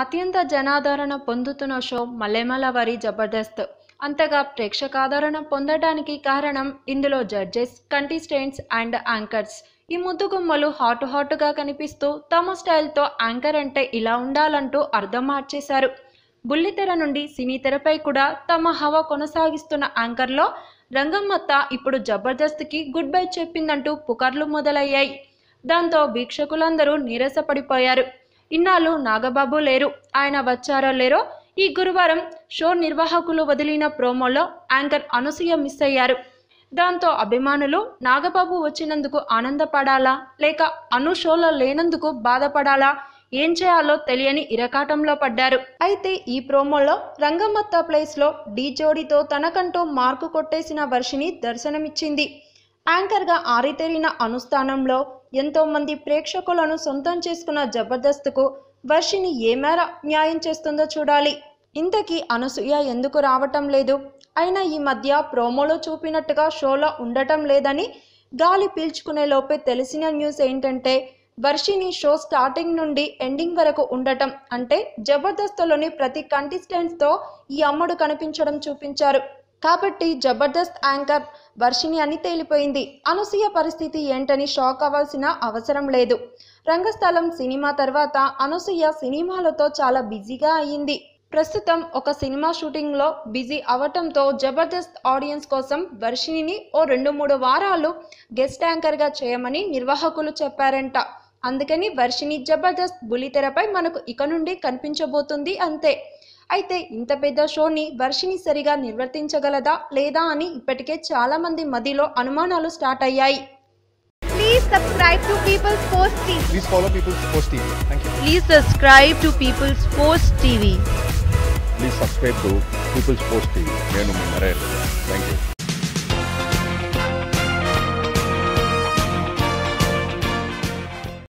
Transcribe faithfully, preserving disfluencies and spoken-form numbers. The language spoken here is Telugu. అత్యంత జనాదరణ పొందుతున్న షో మల్లెమల వారి జబర్దస్త్. అంతగా ప్రేక్షకాదరణ పొందడానికి కారణం ఇందులో జడ్జెస్, కంటెస్టెంట్స్ అండ్ యాంకర్స్. ఈ ముద్దుగుమ్మలు హాట్ హాట్గా కనిపిస్తూ తమ స్టైల్తో యాంకర్ అంటే ఇలా ఉండాలంటూ అర్థం మార్చేశారు. బుల్లితెర నుండి సినీ తెరపై కూడా తమ హవా కొనసాగిస్తున్న యాంకర్లో రంగమ్మత్త ఇప్పుడు జబర్దస్త్కి గుడ్ బై చెప్పిందంటూ పుకార్లు మొదలయ్యాయి. దాంతో వీక్షకులందరూ నీరసపడిపోయారు. ఇన్నాళ్ళు నాగబాబు లేరు, ఆయన వచ్చారో లేరో. ఈ గురువారం షో నిర్వాహకులు వదిలిన ప్రోమోలో యాంకర్ అనసూయ మిస్ అయ్యారు. దాంతో అభిమానులు నాగబాబు వచ్చినందుకు ఆనందపడాలా లేక అను షోలో లేనందుకు బాధపడాలా, ఏం చేయాలో తెలియని ఇరకాటంలో పడ్డారు. అయితే ఈ ప్రోమోలో రంగమ్మత్త ప్లేస్లో డీ జోడీతో తనకంటూ మార్కు కొట్టేసిన వర్షిని దర్శనమిచ్చింది. యాంకర్గా ఆరితేరిన అనుస్థానంలో ఎంతో మంది ప్రేక్షకులను సొంతం చేసుకున్న జబర్దస్త్కు వర్షిని ఏ మేర న్యాయం చేస్తుందో చూడాలి. ఇంతకీ అనసూయ ఎందుకు రావటం లేదు, అయినా ఈ మధ్య ప్రోమోలో చూపినట్టుగా షోలో ఉండటం లేదని గాలి పీల్చుకునే లోపే తెలిసిన న్యూస్ ఏంటంటే వర్షిని షో స్టార్టింగ్ నుండి ఎండింగ్ వరకు ఉండటం. అంటే జబర్దస్త్లోని ప్రతి కంటెస్టెంట్స్తో ఈ అమ్మడు కనిపించడం చూపించారు. కాబట్టి జబర్దస్త్ యాంకర్ వర్షిని అని తేలిపోయింది. అనసూయ పరిస్థితి ఏంటని షాక్ అవ్వాల్సిన అవసరం లేదు. రంగస్థలం సినిమా తర్వాత అనసూయ సినిమాలతో చాలా బిజీగా అయ్యింది. ప్రస్తుతం ఒక సినిమా షూటింగ్లో బిజీ అవటంతో జబర్దస్త్ ఆడియన్స్ కోసం వర్షిని ఓ రెండు మూడు వారాలు గెస్ట్ యాంకర్గా చేయమని నిర్వాహకులు చెప్పారంట. అందుకని వర్షిని జబర్దస్త్ బులితెరపై మనకు ఇక నుండి కనిపించబోతుంది అంతే. అయితే ఇంత పెద్ద షోని వర్షిని సరిగా నిర్వర్తించగలదా లేదా అని ఇప్పటికే చాలా మంది మదిలో అనుమానాలు స్టార్ట్ అయ్యాయి. Please subscribe to People's Post T V. Please follow People's Post T V. Thank you. Please subscribe to People's Post T V. Please subscribe to People's Post T V. Thank you.